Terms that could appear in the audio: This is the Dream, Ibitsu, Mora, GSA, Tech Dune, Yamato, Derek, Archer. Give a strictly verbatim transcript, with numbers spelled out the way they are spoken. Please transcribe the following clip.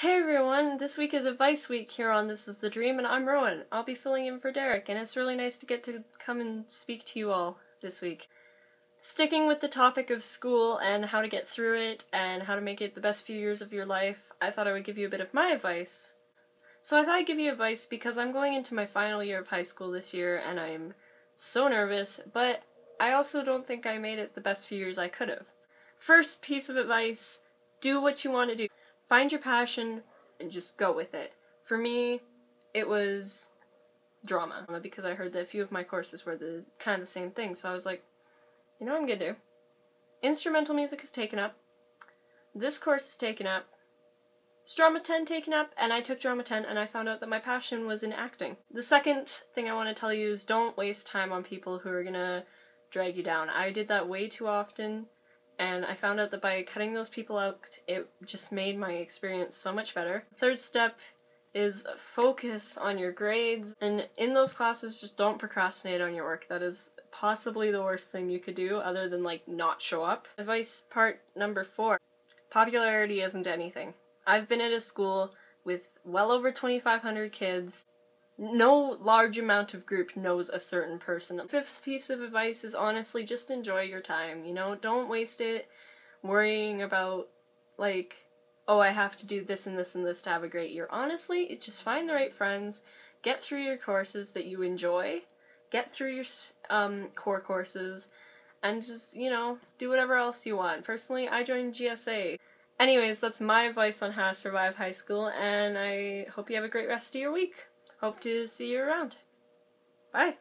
Hey everyone, this week is Advice Week here on This is the Dream, and I'm Rowan. I'll be filling in for Derek, and it's really nice to get to come and speak to you all this week. Sticking with the topic of school and how to get through it and how to make it the best few years of your life, I thought I would give you a bit of my advice. So I thought I'd give you advice because I'm going into my final year of high school this year, and I'm so nervous, but I also don't think I made it the best few years I could have. First piece of advice, do what you want to do. Find your passion and just go with it. For me, it was drama, because I heard that a few of my courses were the kind of the same thing, so I was like, you know what I'm gonna do? Instrumental music is taken up, this course is taken up, it's Drama ten taken up, and I took Drama ten and I found out that my passion was in acting. The second thing I want to tell you is don't waste time on people who are gonna drag you down. I did that way too often. And I found out that by cutting those people out, it just made my experience so much better. The third step is focus on your grades, and in those classes, just don't procrastinate on your work. That is possibly the worst thing you could do, other than, like, not show up. Advice part number four. Popularity isn't anything. I've been at a school with well over twenty-five hundred kids. No large amount of group knows a certain person. Fifth piece of advice is honestly just enjoy your time, you know? Don't waste it worrying about, like, oh, I have to do this and this and this to have a great year. Honestly, just find the right friends, get through your courses that you enjoy, get through your um, core courses, and just, you know, do whatever else you want. Personally, I joined G S A. Anyways, that's my advice on how to survive high school, and I hope you have a great rest of your week. Hope to see you around. Bye.